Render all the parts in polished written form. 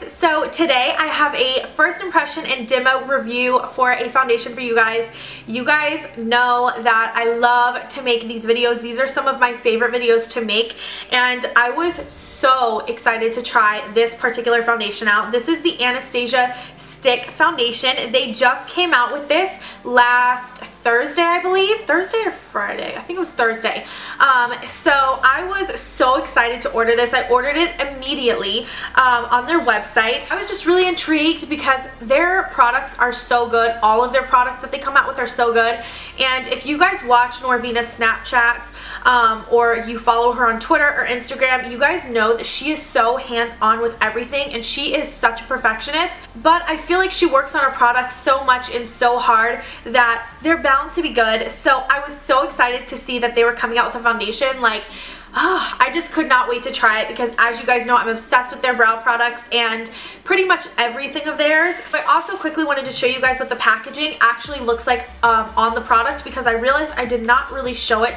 guys, so today I have a first impression and demo review for a foundation for you guys. You guys know that I love to make these videos. These are some of my favorite videos to make, and I was so excited to try this particular foundation out. This is the Anastasia Stick Foundation. They just came out with this last Thursday, I believe. Thursday or Friday? I think it was Thursday. So I was so excited to order this. I ordered it immediately on their website. I was just really intrigued because their products are so good. All of their products that they come out with are so good. And if you guys watch Norvina's Snapchats or you follow her on Twitter or Instagram, you guys know that she is so hands-on with everything, and she is such a perfectionist. But I feel like she works on her products so much and so hard that they're bound to be good. So I was so excited to see that they were coming out with a foundation. Like, oh, I just could not wait to try it because, as you guys know, I'm obsessed with their brow products and pretty much everything of theirs. So I also quickly wanted to show you guys what the packaging actually looks like on the product, because I realized I did not really show it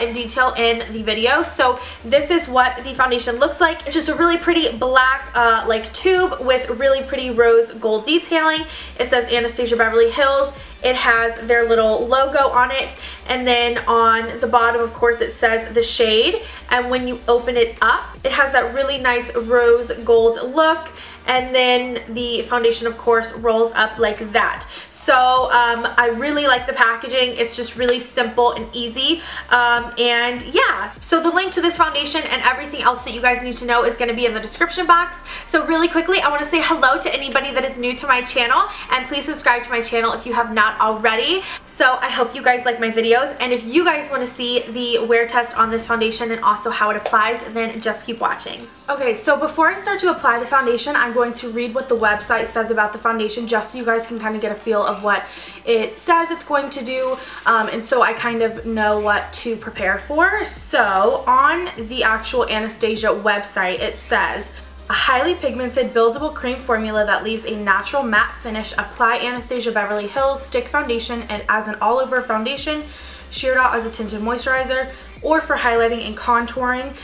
in detail in the video. So this is what the foundation looks like. It's just a really pretty black like tube with really pretty rose gold detailing. It says Anastasia Beverly Hills. It has their little logo on it, and then on the bottom, of course, it says the shade, and when you open it up, it has that really nice rose gold look, and then the foundation, of course, rolls up like that. So I really like the packaging. It's just really simple and easy, and yeah. So the link to this foundation and everything else that you guys need to know is gonna be in the description box. So really quickly, I wanna say hello to anybody that is new to my channel, and please subscribe to my channel if you have not already. So I hope you guys like my videos, and if you guys wanna see the wear test on this foundation and also how it applies, then just keep watching. Okay, so before I start to apply the foundation, I'm going to read what the website says about the foundation, just so you guys can kind of get a feel of what it says it's going to do, and so I kind of know what to prepare for. So on the actual Anastasia website, it says, a highly pigmented buildable cream formula that leaves a natural matte finish. Apply Anastasia Beverly Hills Stick Foundation and as an all-over foundation, sheared out as a tinted moisturizer, or for highlighting and contouring.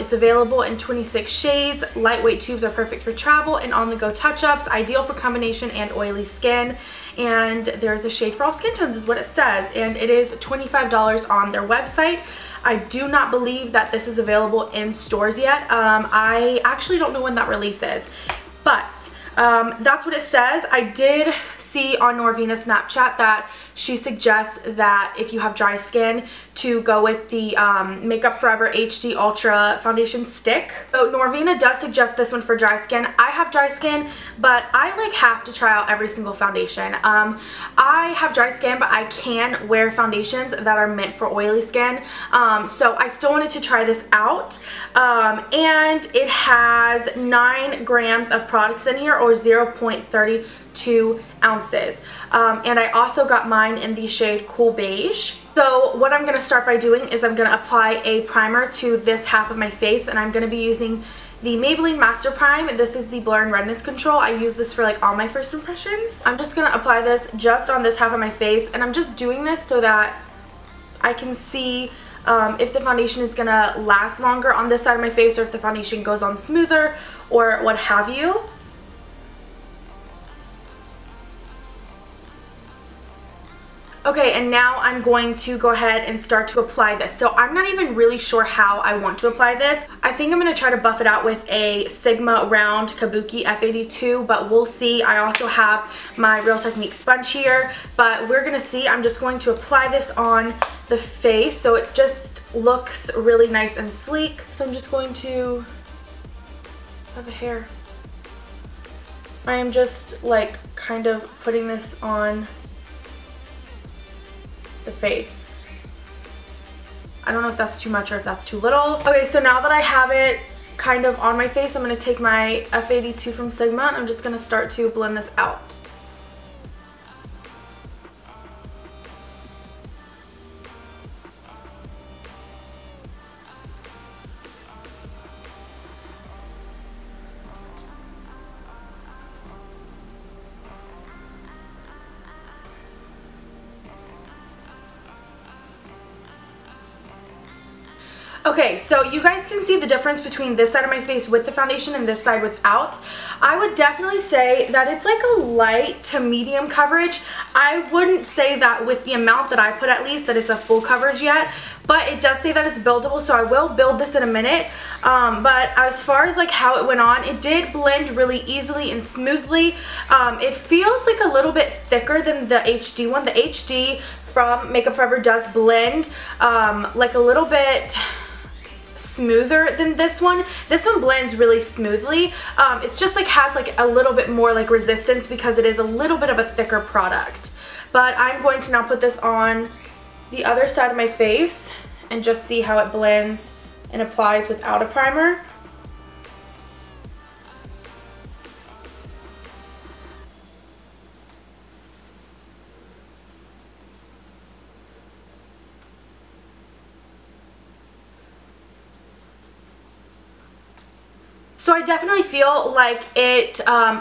It's available in 26 shades. Lightweight tubes are perfect for travel and on-the-go touch-ups, ideal for combination and oily skin. And there's a shade for all skin tones is what it says, and it is $25 on their website. I do not believe that this is available in stores yet. I actually don't know when that release is, but that's what it says. I did see on Norvina's Snapchat that she suggests that if you have dry skin to go with the Makeup Forever HD Ultra Foundation Stick. So Norvina does suggest this one for dry skin. I have dry skin, but I like have to try out every single foundation. I have dry skin, but I can wear foundations that are meant for oily skin. So I still wanted to try this out. And it has 9 grams of products in here, or 0.32 ounces, and I also got mine in the shade Cool Beige. So what I'm gonna start by doing is I'm gonna apply a primer to this half of my face, and I'm gonna be using the Maybelline Master Prime. This is the Blur and Redness Control. I use this for like all my first impressions. I'm just gonna apply this just on this half of my face, and I'm just doing this so that I can see if the foundation is gonna last longer on this side of my face, or if the foundation goes on smoother or what have you. Okay, and now I'm going to go ahead and start to apply this. So I'm not even really sure how I want to apply this. I think I'm gonna try to buff it out with a Sigma Round Kabuki F82, but we'll see. I also have my Real Technique sponge here, but we're gonna see. I'm just going to apply this on the face so it just looks really nice and sleek. So I'm just going to have a hair. I am just like kind of putting this on the face. I don't know if that's too much or if that's too little. Okay, so now that I have it kind of on my face, I'm going to take my F82 from Sigma and I'm just going to start to blend this out. Okay, so you guys can see the difference between this side of my face with the foundation and this side without. I would definitely say that it's like a light to medium coverage. I wouldn't say that with the amount that I put, at least, that it's a full coverage yet, but it does say that it's buildable, so I will build this in a minute. But as far as like how it went on, it did blend really easily and smoothly. It feels like a little bit thicker than the HD one. The HD from Makeup Forever does blend like a little bit smoother than this one. This one blends really smoothly. It's just like has like a little bit more like resistance because it is a little bit of a thicker product. But I'm going to now put this on the other side of my face and just see how it blends and applies without a primer. So I definitely feel like it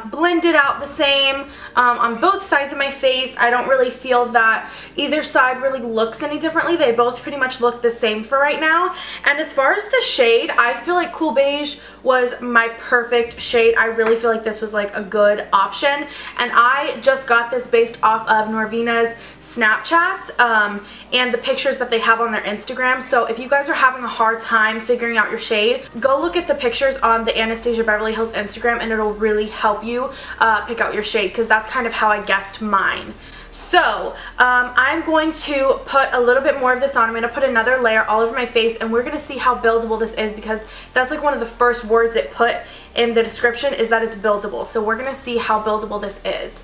blended out the same on both sides of my face. I don't really feel that either side really looks any differently. They both pretty much look the same for right now. And as far as the shade, I feel like Cool Beige was my perfect shade. I really feel like this was like a good option. And I just got this based off of Norvina's Snapchats and the pictures that they have on their Instagram. So if you guys are having a hard time figuring out your shade, go look at the pictures on the Anastasia Beverly Hills Instagram and it'll really help you pick out your shade, because that's kind of how I guessed mine. So I'm going to put a little bit more of this on. I'm going to put another layer all over my face and we're going to see how buildable this is, because that's like one of the first words it put in the description, is that it's buildable. So we're going to see how buildable this is.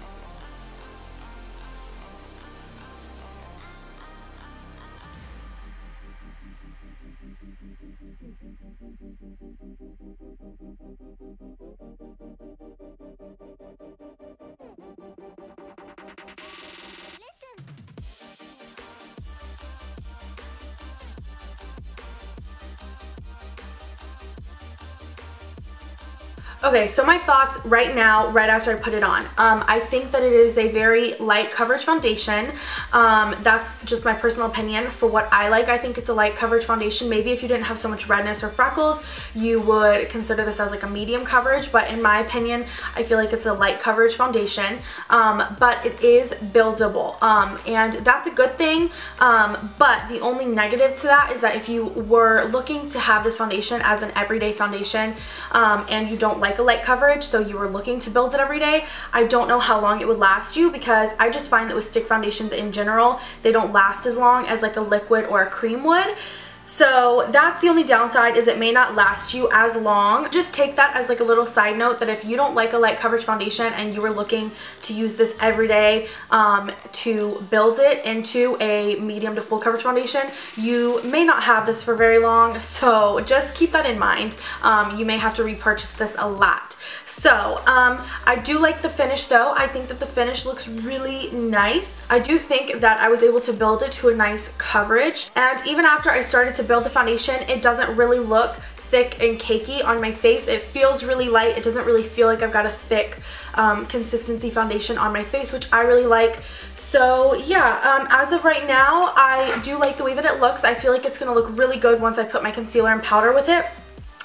Okay, so my thoughts right now, right after I put it on. I think that it is a very light coverage foundation. That's just my personal opinion for what I like. I think it's a light coverage foundation. Maybe if you didn't have so much redness or freckles, you would consider this as like a medium coverage. But in my opinion, I feel like it's a light coverage foundation. But it is buildable. And that's a good thing. But the only negative to that is that if you were looking to have this foundation as an everyday foundation and you don't like a light coverage, so you were looking to build it every day, I don't know how long it would last you, because I just find that with stick foundations in general, they don't last as long as like a liquid or a cream would. So that's the only downside, is it may not last you as long. Just take that as like a little side note, that if you don't like a light coverage foundation and you were looking to use this every day to build it into a medium to full coverage foundation, you may not have this for very long. So just keep that in mind. You may have to repurchase this a lot. So I do like the finish though. I think that the finish looks really nice. I do think that I was able to build it to a nice coverage. And even after I started to build the foundation, it doesn't really look thick and cakey on my face. It feels really light. It doesn't really feel like I've got a thick consistency foundation on my face, which I really like. So yeah, as of right now, I do like the way that it looks. I feel like it's gonna look really good once I put my concealer and powder with it.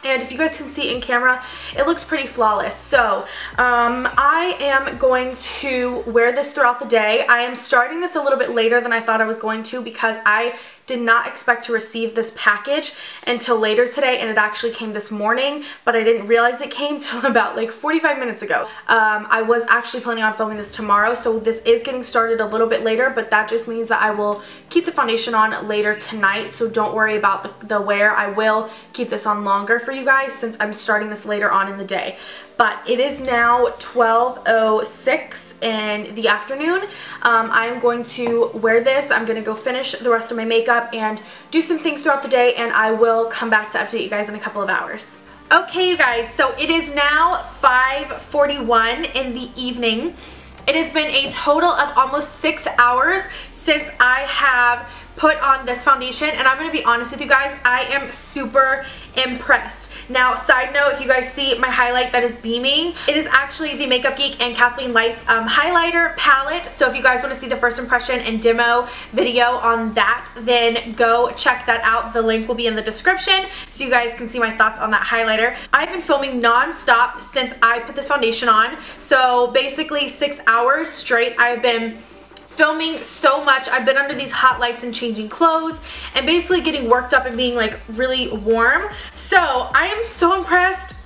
And if you guys can see in camera, it looks pretty flawless. So I am going to wear this throughout the day. I am starting this a little bit later than I thought I was going to, because I did not expect to receive this package until later today, and it actually came this morning, but I didn't realize it came till about like 45 minutes ago. I was actually planning on filming this tomorrow, so this is getting started a little bit later, but that just means that I will keep the foundation on later tonight, so don't worry about the wear. I will keep this on longer for you guys, since I'm starting this later on in the day. But it is now 12:06 in the afternoon. I'm going to wear this. I'm going to go finish the rest of my makeup and do some things throughout the day, and I will come back to update you guys in a couple of hours. Okay, you guys, so it is now 5:41 in the evening. It has been a total of almost 6 hours since I have put on this foundation, and I'm going to be honest with you guys, I am super impressed. Now, side note, if you guys see my highlight that is beaming, it is actually the Makeup Geek and Kathleen Lights highlighter palette. So if you guys want to see the first impression and demo video on that, then go check that out. The link will be in the description so you guys can see my thoughts on that highlighter. I've been filming non-stop since I put this foundation on, so basically 6 hours straight I've been filming so much. I've been under these hot lights and changing clothes and basically getting worked up and being like really warm. So I am so impressed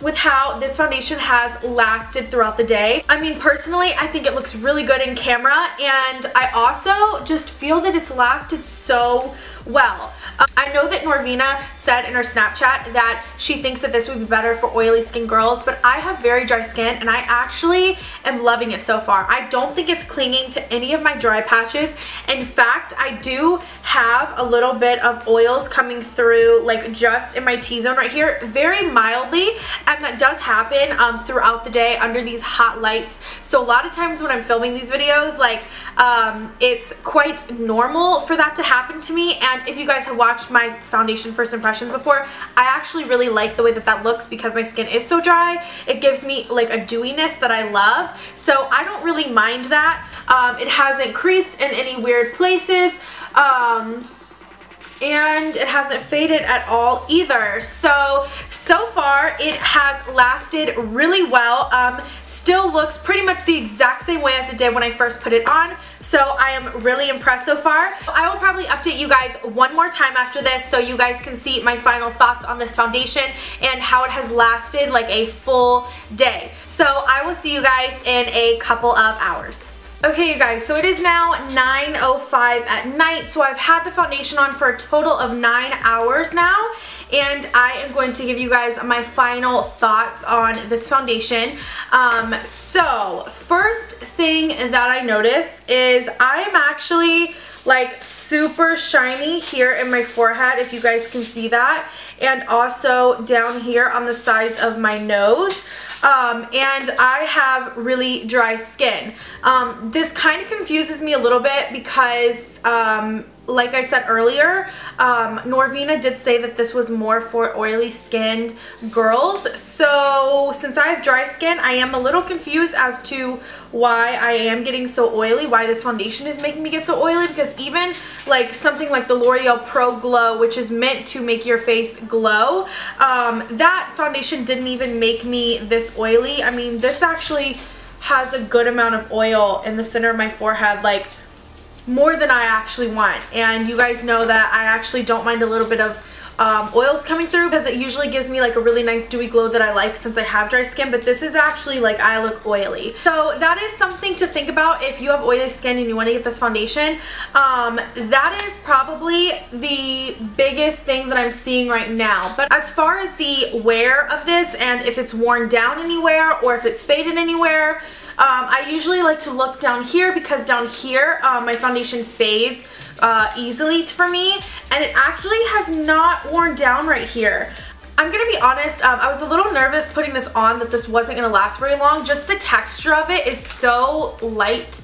with how this foundation has lasted throughout the day. I mean, personally, I think it looks really good in camera, and I also just feel that it's lasted so well. I know that Norvina said in her Snapchat that she thinks that this would be better for oily skin girls, but I have very dry skin and I actually am loving it so far. I don't think it's clinging to any of my dry patches. In fact, I do have a little bit of oils coming through, like just in my T-zone right here, very mildly, and that does happen throughout the day under these hot lights. So a lot of times when I'm filming these videos, like it's quite normal for that to happen to me. And if you guys have watched my foundation first impressions before, I actually really like the way that that looks because my skin is so dry. It gives me like a dewiness that I love, so I don't really mind that. It hasn't creased in any weird places, and it hasn't faded at all either. So far it has lasted really well. Still looks pretty much the exact same way as it did when I first put it on, so I am really impressed so far. I will probably update you guys one more time after this so you guys can see my final thoughts on this foundation and how it has lasted like a full day. So I will see you guys in a couple of hours. Okay, you guys, so it is now 9:05 at night, so I've had the foundation on for a total of 9 hours now, and I am going to give you guys my final thoughts on this foundation. So, first thing that I notice is I am actually like super shiny here in my forehead, if you guys can see that, and also down here on the sides of my nose. And I have really dry skin. This kind of confuses me a little bit because, like I said earlier, Norvina did say that this was more for oily skinned girls. So since I have dry skin, I am a little confused as to why I am getting so oily, why this foundation is making me get so oily, because even like something like the L'Oreal Pro Glow, which is meant to make your face glow, that foundation didn't even make me this oily. I mean, this actually has a good amount of oil in the center of my forehead, like more than I actually want, and you guys know that I actually don't mind a little bit of oils coming through because it usually gives me like a really nice dewy glow that I like since I have dry skin, but this is actually like I look oily. So that is something to think about if you have oily skin and you want to get this foundation. That is probably the biggest thing that I'm seeing right now. But as far as the wear of this and if it's worn down anywhere or if it's faded anywhere, I usually like to look down here because down here my foundation fades easily for me, and it actually has not worn down right here. I'm gonna be honest, I was a little nervous putting this on that this wasn't gonna last very long. Just the texture of it is so light,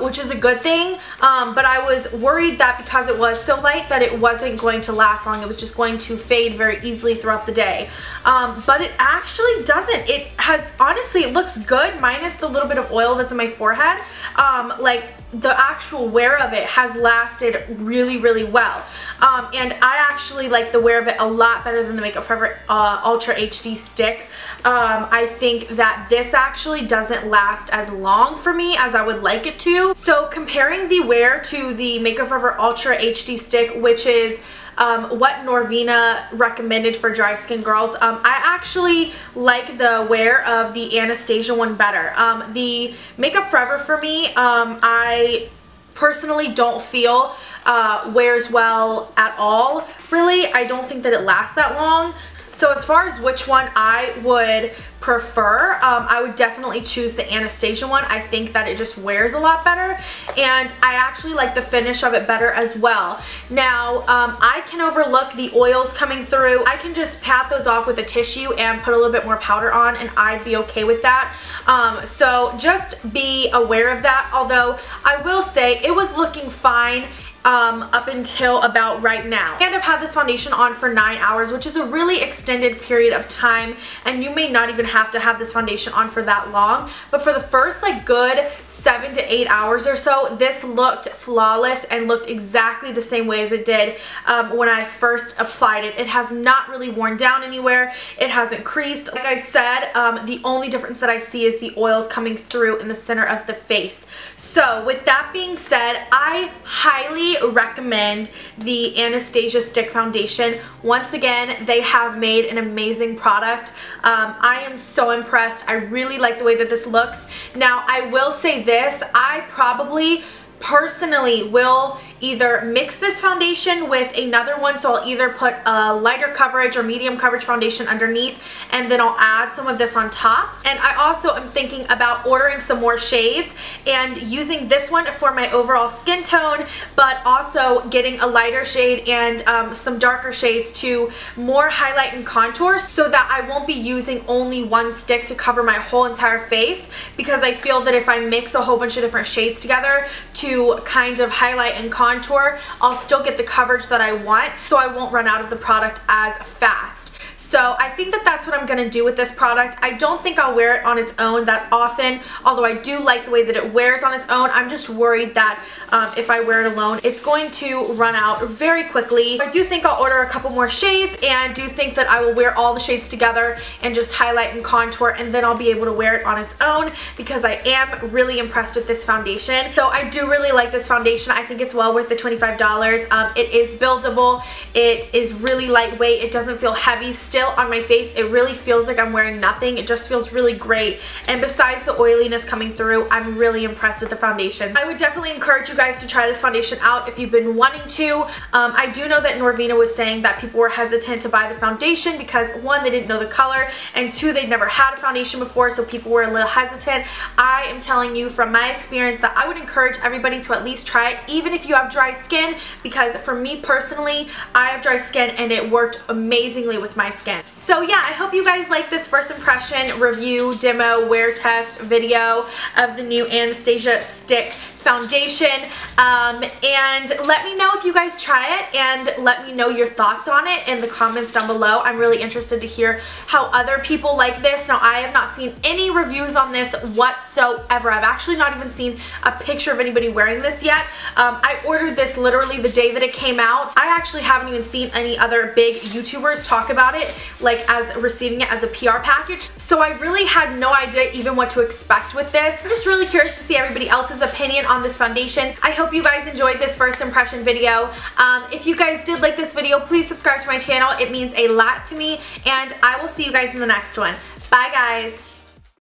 which is a good thing, but I was worried that because it was so light that it wasn't going to last long. It was just going to fade very easily throughout the day, but it actually doesn't. It has, honestly, it looks good minus the little bit of oil that's in my forehead. Like the actual wear of it has lasted really well, and I actually like the wear of it a lot better than the Makeup Forever Ultra HD Stick. I think that this actually doesn't last as long for me as I would like it to. So comparing the wear to the Makeup Forever Ultra HD Stick, which is what Norvina recommended for dry skin girls, I actually like the wear of the Anastasia one better. The Makeup Forever for me, I personally don't feel wears well at all, really. I don't think that it lasts that long. So as far as which one I would prefer, I would definitely choose the Anastasia one. I think that it just wears a lot better, and I actually like the finish of it better as well. Now, I can overlook the oils coming through. I can just pat those off with a tissue and put a little bit more powder on, and I'd be okay with that. So just be aware of that, although I will say it was looking fine up until about right now. And I've had this foundation on for 9 hours, which is a really extended period of time, and you may not even have to have this foundation on for that long, but for the first like good 7 to 8 hours or so, this looked flawless and looked exactly the same way as it did when I first applied it. It has not really worn down anywhere. It hasn't creased. Like I said, the only difference that I see is the oils coming through in the center of the face. So with that being said, I highly recommend the Anastasia Stick Foundation. Once again, they have made an amazing product. I am so impressed. I really like the way that this looks. Now, I will say this, I probably personally will either mix this foundation with another one, so I'll either put a lighter coverage or medium coverage foundation underneath, and then I'll add some of this on top. And I also am thinking about ordering some more shades and using this one for my overall skin tone, but also getting a lighter shade and some darker shades to more highlight and contour, so that I won't be using only one stick to cover my whole entire face, because I feel that if I mix a whole bunch of different shades together to kind of highlight and contour, I'll still get the coverage that I want, so I won't run out of the product as fast. So I think that that's what I'm going to do with this product. I don't think I'll wear it on its own that often, although I do like the way that it wears on its own. I'm just worried that if I wear it alone, it's going to run out very quickly. I do think I'll order a couple more shades, and do think that I will wear all the shades together and just highlight and contour, and then I'll be able to wear it on its own, because I am really impressed with this foundation. So I do really like this foundation. I think it's well worth the $25. It is buildable. It is really lightweight. It doesn't feel heavy still on my face. It really feels like I'm wearing nothing. It just feels really great, and besides the oiliness coming through, I'm really impressed with the foundation. I would definitely encourage you guys to try this foundation out if you've been wanting to. I do know that Norvina was saying that people were hesitant to buy the foundation because, one, they didn't know the color, and two, they'd never had a foundation before, so people were a little hesitant. I am telling you from my experience that I would encourage everybody to at least try it, even if you have dry skin, because for me personally, I have dry skin and it worked amazingly with my skin. So yeah, I hope you guys like this first impression review, demo, wear test video of the new Anastasia Stick Foundation, and let me know if you guys try it, and let me know your thoughts on it in the comments down below. I'm really interested to hear how other people like this. Now, I have not seen any reviews on this whatsoever. I've actually not even seen a picture of anybody wearing this yet. I ordered this literally the day that it came out. I actually haven't even seen any other big YouTubers talk about it, like as receiving it as a PR package. So I really had no idea even what to expect with this. I'm just really curious to see everybody else's opinion on this foundation. I hope you guys enjoyed this first impression video. If you guys did like this video, please subscribe to my channel. It means a lot to me, and I will see you guys in the next one. Bye, guys.